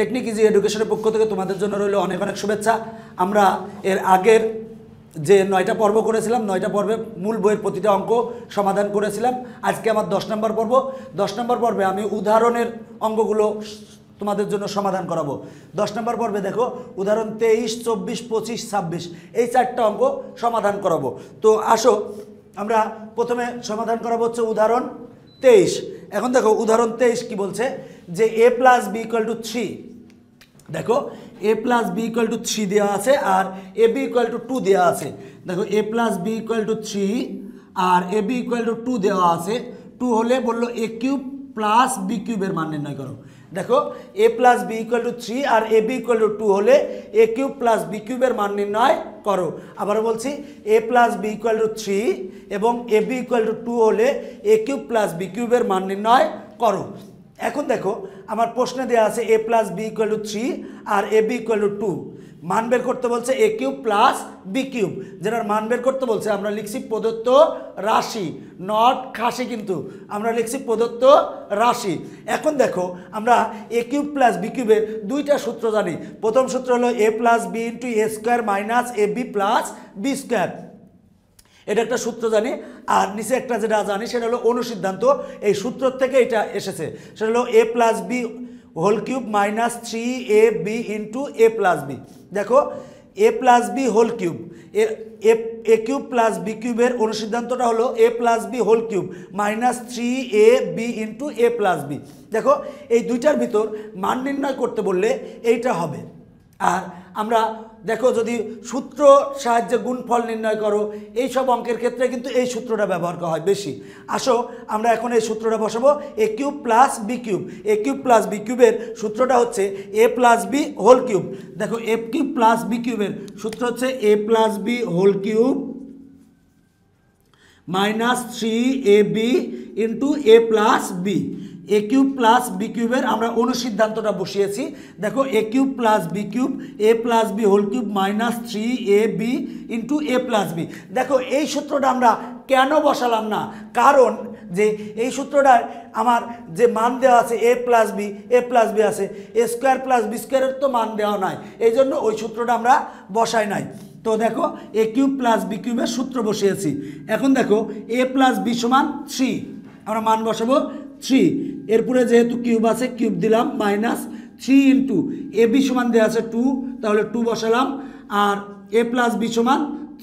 Technique জি এডুকেশনের পক্ষ থেকে তোমাদের জন্য রইল অনেক অনেক শুভেচ্ছা। আমরা এর আগের যে ৯টা পর্ব করেছিলাম, ৯টা পর্বে মূল বইয়ের প্রতিটা অঙ্ক সমাধান করেছিলাম। আজকে আমার ১০ নম্বর পর্ব। ১০ নম্বর পর্বে আমি উদাহরণের অঙ্কগুলো তোমাদের জন্য সমাধান করাবো। ১০ নম্বর পর্বে দেখো উদাহরণ ২৩, ২৪, ২৫, ২৬ এই ৪টা অঙ্ক সমাধান করাবো। তো আসো আমরা প্রথমে সমাধান করাবো হচ্ছে উদাহরণ ২৩। এখন দেখো উদাহরণ ২৩ কি বলছে, যে a + b = 3। দেখো a + b = 3 দেওয়া আছে আর ab = 2 দেওয়া আছে। দেখো a + b = 3 আর ab = 2 দেওয়া আছে। 2 হলে বললো a³ + b³ মান নির্ণয় করো। দেখো a + b = 3 আর ab = 2 হলে a³ + b³ মান নির্ণয় করো। আবারও বলছি a + b = 3 এবং ab = 2 হলে a³ + b³ মান নির্ণয় করো। এখন দেখো আমার প্রশ্নে দেওয়া আছে a + b = 3 আর ab = 2, মান বের করতে বলছে a³ + b³, যেটার মান বের করতে বলছে। আমরা লিখছি প্রদত্ত রাশি, নট খাসি, কিন্তু আমরা লিখছি প্রদত্ত রাশি। এখন দেখো আমরা a³ + b³ দুইটা সূত্র জানি। প্রথম সূত্র হলো a + b × a² - ab + b², এটা একটা সূত্র জানি। আর নিচে একটা যেটা জানি সেটা হলো অনুসিদ্ধান্ত, এই সূত্র থেকে এটা এসেছে। সেটা হলো a + b³ - 3ab × a + b। দেখো a + b³ a³ + b³ অনুসিদ্ধান্তটা হলো a + b³ - 3ab × a + b। দেখো এই দুইটার ভিতর মান নির্ণয় করতে বললে এইটা হবে। আর আমরা দেখো যদি সূত্র সাহায্যে গুণফল নির্ণয় করো, এই সব অঙ্কের ক্ষেত্রে কিন্তু এই সূত্রটা ব্যবহার করা হয় বেশি। আসো আমরা এখন এই সূত্রটা বসাবো a³ + b³। a³ + b³ সূত্রটা হচ্ছে a + b³। দেখো a³ + b³ সূত্র হচ্ছে a + b³ - 3ab × a + b। a³ + b³ আমরা অনুসিদ্ধান্তটা বসিয়েছি। দেখো a³ + b³ a + b³ - 3ab × a + b। দেখো এই সূত্রটা আমরা কেন বসালাম না, কারণ যে এই সূত্রটার আমার যে মান দেওয়া আছে a + b আছে, a² + b² তো মান দেওয়া নাই, এই জন্য ওই সূত্রটা আমরা বসাই নাই। তো দেখো a³ + b³ সূত্র বসিয়েছি। এখন দেখো a + b = 3, আমরা মান বসাবো 3। এরপরে যেহেতু কিউব আছে কিউব দিলাম, -3 × ab দেওয়া আছে 2, তাহলে 2 বসালাম। আর a + b =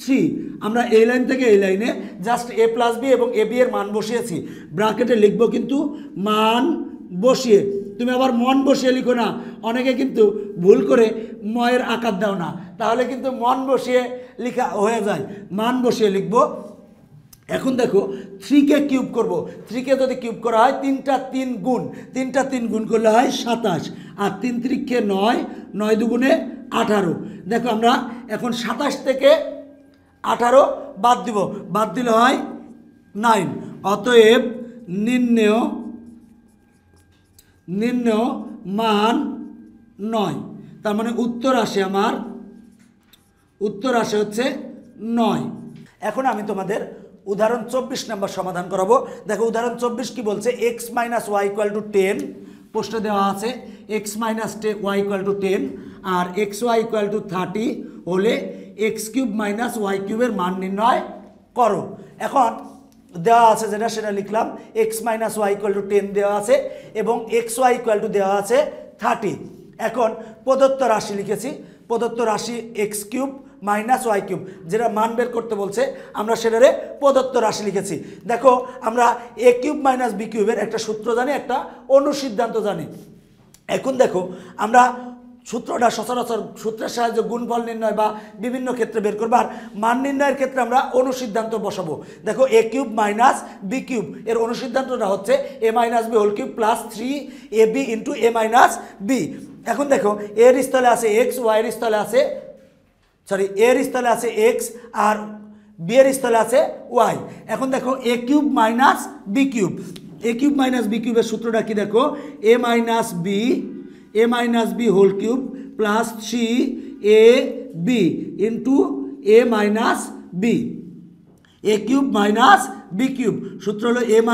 3, আমরা এই লাইন থেকে এই লাইনে জাস্ট a + b এবং ab এর মান বসিয়েছি। ব্র্যাকেটে লিখবো কিন্তু মান বসিয়ে, তুমি আবার মন বসিয়ে লিখো না। অনেকে কিন্তু ভুল করে ময়ের আকার দাও না, তাহলে কিন্তু মন বসিয়ে লেখা হয়ে যায়, মান বসিয়ে লিখবো। এখন দেখো 3কে কিউব করব, 3কে যদি কিউব করা হয় 3টা 3 গুণ করলে হয় 27, আর 3 × 3 = 9, 9 × 2 = 18। দেখো আমরা এখন 27 থেকে 18 বাদ দিব, বাদ দিলে হয় 9। অতএব নির্ণেয় মান 9, তার মানে উত্তর আসে হচ্ছে 9। এখন আমি তোমাদের উদাহরণ ২৪ নম্বর সমাধান করাবো। দেখো উদাহরণ ২৪ কি বলছে, x - y = 10। প্রশ্ন দেওয়া আছে x - y = 10 আর xy = 30 হলে x³ - y³ মান নির্ণয় করো। এখন দেওয়া আছে যেটা সেটা লিখলাম, x - y = 10 দেওয়া আছে এবং xy দেওয়া আছে 30। এখন প্রদত্ত রাশি লিখেছি, প্রদত্ত রাশি x³ - y³, যেটা মান বের করতে বলছে আমরা সেটারে প্রদত্ত রাশি লিখেছি। দেখো আমরা a³ - b³ একটা সূত্র জানি, একটা অনুসিদ্ধান্ত জানি। এখন দেখো আমরা সূত্রটা সচরাচর সূত্রের সাহায্যে গুণফল নির্ণয় বা বিভিন্ন ক্ষেত্রে বের করবার, মান নির্ণয়ের ক্ষেত্রে আমরা অনুসিদ্ধান্ত বসাবো। দেখো a³ - b³ এর অনুসিদ্ধান্তটা হচ্ছে a - b³ + 3ab × a - b। এখন দেখো এর স্থলে আছে x, y এর স্থলে আছে এর স্থলে আছে x আর b এর স্থলে আছে y। এখন দেখো a³ - b³ a³ - b³ এর সূত্রটা কি, দেখো a - b + 3ab × a - b। a³ - b³ সূত্র হলো a - b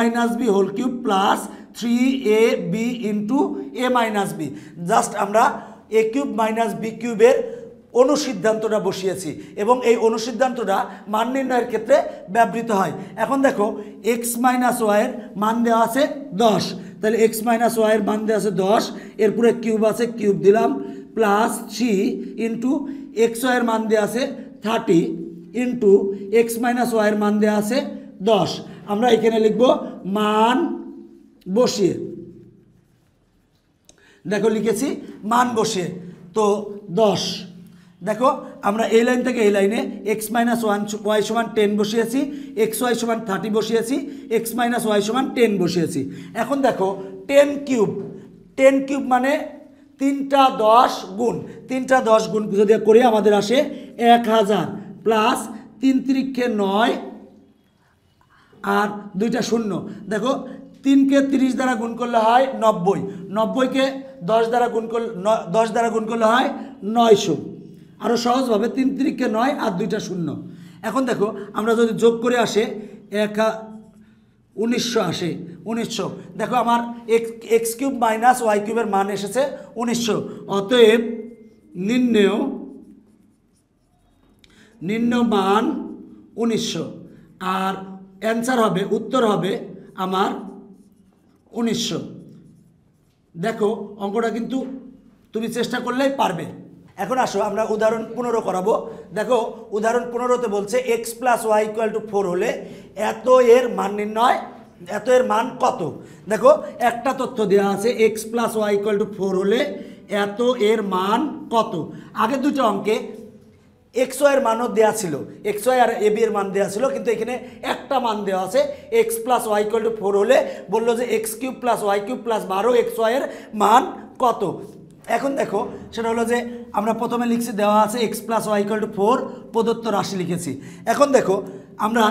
3ab into a minus b. Just amra a cube minus b cube er অনুসিদ্ধান্তটা বসিয়েছি এবং এই অনুসিদ্ধান্তটা মান নির্ণয়ের ক্ষেত্রে ব্যবহৃত হয় এখন দেখো x - y এর মান দেওয়া আছে 10 তাহলে x - y এর মান দেওয়া আছে 10 এরপরে কিউব আছে কিউব দিলাম প্লাস 3 * xy এর মান দেওয়া আছে 30 * x - y এর মান দেওয়া আছে 10 আমরা এখানে লিখব মান বসিয়ে দেখো লিখেছি মান বসিয়ে তো 10 দেখো আমরা এই লাইন থেকে এই লাইনে x - 1 y = 10 বসিয়েছি xy = 30 বসিয়েছি x - y = 10 বসিয়েছি এখন দেখো 10³ মানে 3টা 10 গুণ 3টা 10 গুণ যদি করি আমাদের আসে 1000 প্লাস 3 × 9 আর 2টা শূন্য দেখো 3 কে 30 দ্বারা গুণ করলে হয় 90 90 কে 10 দ্বারা গুণ করলে হয় 900 আরো সহজ ভাবে 3 × 9 আর 2টা শূন্য এখন দেখো আমরা যদি যোগ করে আসে 1900 আসে 1900 দেখো আমার x³ - y³ এর মান এসেছে 1900 অতএব নির্ণয় মান 1900 আর आंसर হবে উত্তর হবে আমার 1900 দেখো অঙ্কটা কিন্তু তুমি চেষ্টা করলেই পারবে এখন আসো আমরা উদাহরণ 15 করাবো দেখো উদাহরণ 15 তে বলছে x + y = 4 হলে এত এর মান কত দেখো একটা তথ্য দেয়া আছে x + y = 4 হলে এত এর মান কত আগে দুটো অঙ্কে xy এর মানও দেয়া ছিল xy আর ab এর মান দেয়া ছিল কিন্তু এখানে একটা মান দেয়া আছে x + y = 4 হলে বলল যে x³ + y³ + 12 xy এর মান কত এখন দেখো সেটা হলো যে আমরা প্রথমে লিখছি দেওয়া আছে x + y = 4 প্রদত্ত রাশি লিখেছি এখন দেখো আমরা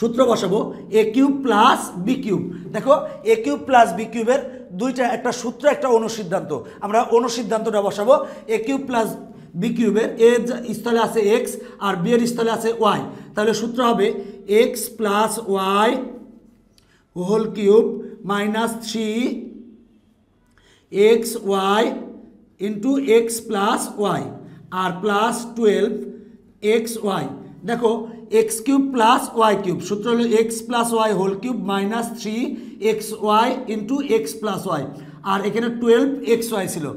সূত্র বসাবো a³ + b³ দেখো a³ + b³ এর দুইটা একটা সূত্র একটা অনুসিদ্ধান্ত আমরা অনুসিদ্ধান্তটা বসাবো a³ + b³ এর a স্থলে আছে x আর b এর স্থলে আছে y তাহলে সূত্র হবে x + y whole cube - 3 x y into x plus y or plus 12 x y देखो x³ plus y³ सूत्र लो x plus y whole cube minus 3 x y into x plus y और एक 12 x y सिलो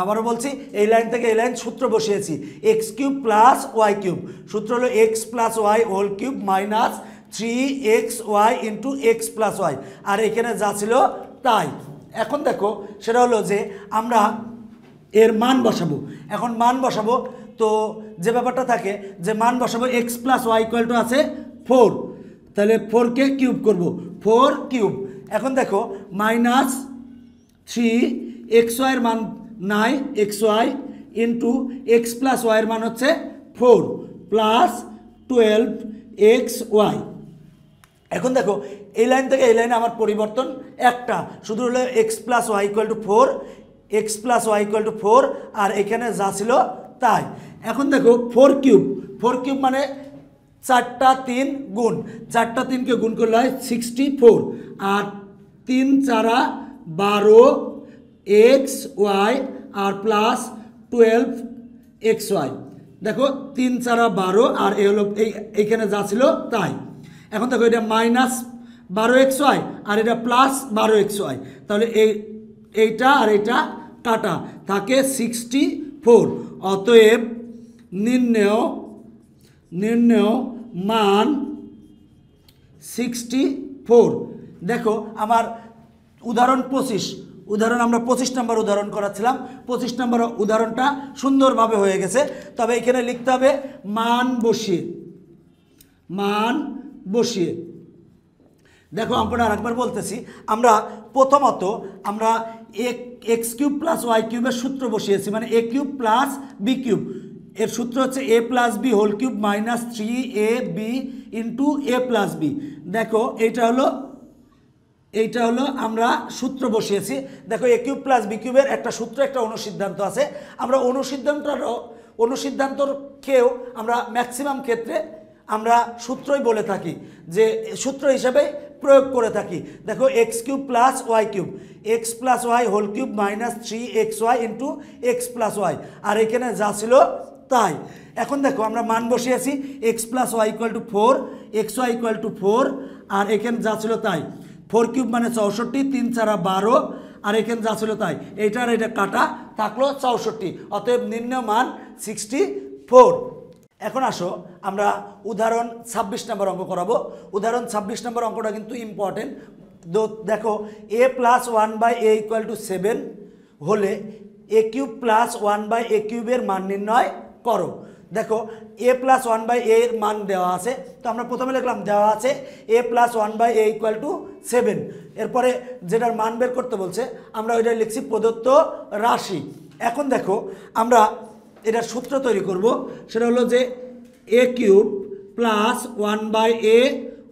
आबारो बोलছি এই line থেকে এই line সূত্র বসিয়েছি x³ plus y³ সূত্র হলো x plus y whole cube minus 3xy into x plus y আর এখানে যা ছিল তাই এখন দেখো সেটা হলো যে আমরা এর মান বসাবো এখন মান বসাবো তো যে ব্যাপারটা থাকে যে মান বসাবো x + y = আছে 4 তাহলে 4 কে কিউব করব 4 কিউব এখন দেখো -3 xy এর মান নাই xy * x + y এর মান হচ্ছে 4 + 12 xy এখন দেখো এই লাইন থেকে এই লাইনে আমার পরিবর্তন একটা শুধু হলো x + y = 4 x + y = 4 আর এখানে যা ছিল তাই এখন দেখো 4³ মানে 4টা 3 গুণ 4টা 3 কে গুণ করলে হয় 64 আর 3 × 12 xy আর প্লাস 12 xy দেখো 3 × 12 আর এই হলো এইখানে যা ছিল তাই এখন দেখো এটা -12xy আর এটা +12xy তাহলে এইটা আর এটা কাটা থাকে 64 অতএব নির্ণয় মান 64 দেখো আমার উদাহরণ 25 উদাহরণ আমরা 25 নম্বর উদাহরণ করাছিলাম 25 নম্বর উদাহরণটা সুন্দরভাবে হয়ে গেছে তবে এখানে লিখতে হবে মান বসিয়ে দেখো আমরা আরেকবার বলতেছি আমরা প্রথমত আমরা x³ + y³ এর সূত্র বসিয়েছি মানে a³ + b³ এর সূত্র হচ্ছে a + b whole cube - 3ab * a + b দেখো এইটা হলো আমরা সূত্র বসিয়েছি দেখো a³ + b³ এর একটা সূত্র একটা অনুসিদ্ধান্ত আছে আমরা অনুসিদ্ধান্তর কেও আমরা ম্যাক্সিমাম ক্ষেত্রে আমরা সূত্রই বলে থাকি যে সূত্র হিসেবে প্রয়োগ করে থাকি। দেখো x cube plus y cube, x plus y whole cube minus three x y into x plus y, আর এখানে যা ছিল তাই। এখন দেখো আমরা মান বসিয়েছি x plus y equal to four, x y equal to four, আর এখানে যা ছিল তাই। ফোর কিউব মানে চৌষট্টি, তিন ছাড়া বারো, আর এখানে যা ছিল তাই, এইটার এটা কাটা থাকলো চৌষট্টি, অতএব নির্ণয় মান 64। এখন আসো আমরা উদাহরণ ২৬ নম্বর অঙ্ক করাবো। উদাহরণ ২৬ নম্বর অঙ্কটা কিন্তু ইম্পর্টেন্ট। দেখো এ plus one by a equal to seven হলে এ cube plus one by a কিউবের মান নির্ণয় করো। দেখো এ প্লাস ওয়ান বাই এর মান দেওয়া আছে, তো আমরা প্রথমে লিখলাম দেওয়া আছে এ plus one by a equal to seven, এরপরে যেটার মান বের করতে বলছে আমরা ওইটা লিখছি প্রদত্ত রাশি। এখন দেখো আমরা এটার সূত্র তৈরি করব, সেটা হলো যে a cube plus one by a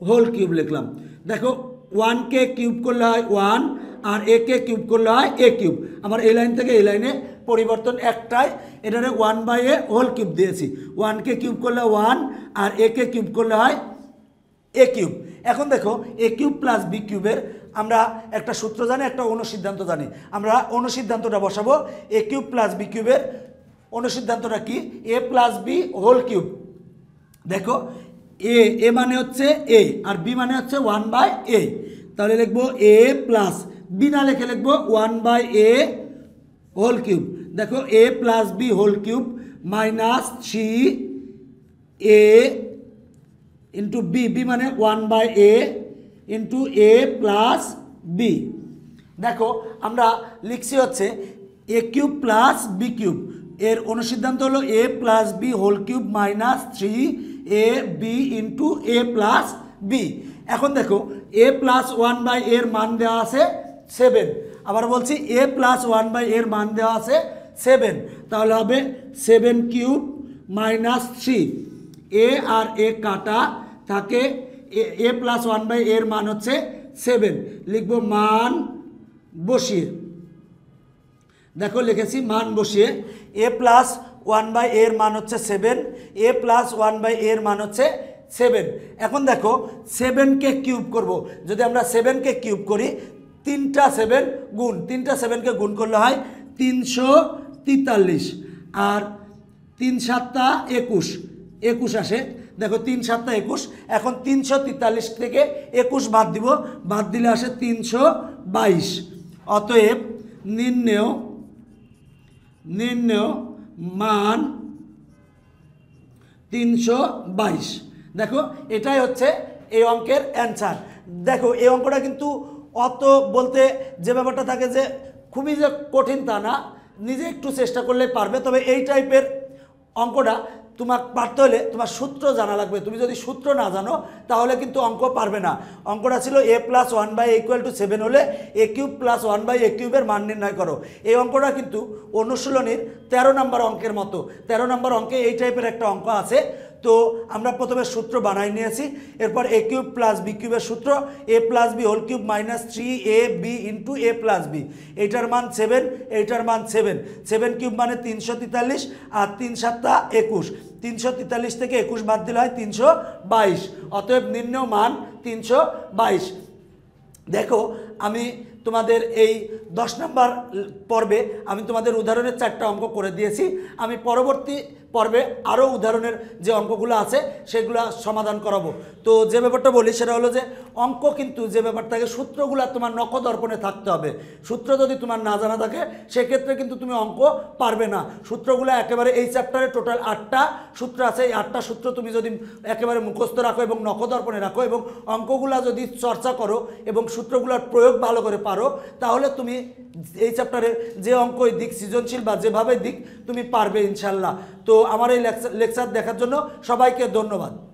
whole cube লিখলাম। দেখো ওয়ানকে কিউব করলে হয় ওয়ান, আর এ কে কিউব করলে হয় এ কিউব। আমার এই লাইন থেকে এই লাইনে পরিবর্তন একটাই, এটারে one by a whole cube দিয়েছি, ওয়ানকে কিউব করলে ওয়ান আর এ কে কিউব করলে হয় এ কিউব। এখন দেখো এ কিউব প্লাস বি কিউবের আমরা একটা সূত্র জানি, একটা অনুসিদ্ধান্ত জানি, আমরা অনুসিদ্ধান্তটা বসাবো। এ কিউব প্লাস বি কিউবের অনুসিদ্ধান্তটা কি, a plus B whole cube. দেখো এ এ মানে হচ্ছে এ আর বি মানে হচ্ছে ওয়ান বাই এ, তাহলে লিখবো এ প্লাস বি, না লিখে লিখবো one by a whole cube. দেখো এ plus B whole cube minus three a into b, b মানে one by a into A plus B. দেখো আমরা লিখছি হচ্ছে a cube plus B cube, এর অনুসিদ্ধান্ত হলো এ plus B whole cube minus three A B into A plus b. এখন দেখো এ প্লাস ওয়ান বাই এর মান দেওয়া আছে সেভেন, আবার বলছি এ প্লাস ওয়ান বাই এর মান দেওয়া আছে সেভেন, তাহলে হবে seven cube minus three, a আর এ কাটা থাকে, এ প্লাস ওয়ান বাই এর মান হচ্ছে সেভেন, লিখব মান বসিয়ে। দেখো লিখেছি মান বসিয়ে, এ প্লাস ওয়ান বাই এর মান হচ্ছে seven, a plus one by এর মান হচ্ছে সেভেন। এখন দেখো সেভেনকে কিউব করব, যদি আমরা সেভেনকে কিউব করি, তিনটা সেভেন গুণ, তিনটা সেভেনকে গুণ করলে হয় তিনশো তেতাল্লিশ, আর তিন সাতটা একুশ, একুশ আসে। দেখো তিন সাতটা একুশ, এখন তিনশো তেতাল্লিশ থেকে একুশ বাদ দিব, বাদ দিলে আসে তিনশো বাইশ, অতএব নির্ণয় মান ৩২২। দেখো এটাই হচ্ছে এই অঙ্কের অ্যান্সার। দেখো এই অঙ্কটা কিন্তু অত বলতে যে ব্যাপারটা থাকে যে খুবই যে কঠিন তা না, নিজে একটু চেষ্টা করলে পারবে। তবে এই টাইপের অঙ্কটা তোমার পারতে হলে তোমার সূত্র জানা লাগবে, তুমি যদি সূত্র না জানো তাহলে কিন্তু অঙ্ক পারবে না। অঙ্কটা ছিল a plus one by a equal to seven হলে এ cube plus one by a কিউবের মান নির্ণয় করো। এই অঙ্কটা কিন্তু অনুশীলনীর ১৩ নম্বর অঙ্কের মতো, ১৩ নম্বর অঙ্কে এই টাইপের একটা অঙ্ক আছে। তো আমরা প্রথমে সূত্র বানাই নিয়েছি, এরপর এ কিউব প্লাস বি কিউবের সূত্র a plus B whole cube minus three A B into A plus b, এইটার মান সেভেন, এইটার মান সেভেন, সেভেন কিউব মানে তিনশো তেতাল্লিশ আর তিন সাতটা একুশ, তিনশো তেতাল্লিশ থেকে একুশ বাদ দিলে হয় তিনশো বাইশ, অতএব নির্ণয় মান ৩২২। দেখো আমি তোমাদের এই ১০ নম্বর পর্বে আমি তোমাদের উদাহরণের ৪টা অঙ্ক করে দিয়েছি। আমি পরবর্তী পর্বে আরও উদাহরণের যে অঙ্কগুলো আছে সেগুলো সমাধান করাবো। তো যে ব্যাপারটা বলি সেটা হলো যে অঙ্ক কিন্তু যে ব্যাপারটাকে সূত্রগুলো তোমার নখদর্পণে থাকতে হবে, সূত্র যদি তোমার না জানা থাকে সেক্ষেত্রে কিন্তু তুমি অঙ্ক পারবে না। সূত্রগুলো একেবারে এই চ্যাপ্টারে টোটাল 8টা সূত্র আছে, এই 8টা সূত্র তুমি যদি একেবারে মুখস্থ রাখো এবং নখদর্পণে রাখো এবং অঙ্কগুলো যদি চর্চা করো এবং সূত্রগুলোর প্রয়োগ ভালো করে পারো, তাহলে তুমি এই চ্যাপ্টারে যে অঙ্কই দিক, সৃজনশীল বা যেভাবে দিক, তুমি পারবে ইনশাল্লাহ। তো আমার এই লেকচার দেখার জন্য সবাইকে ধন্যবাদ।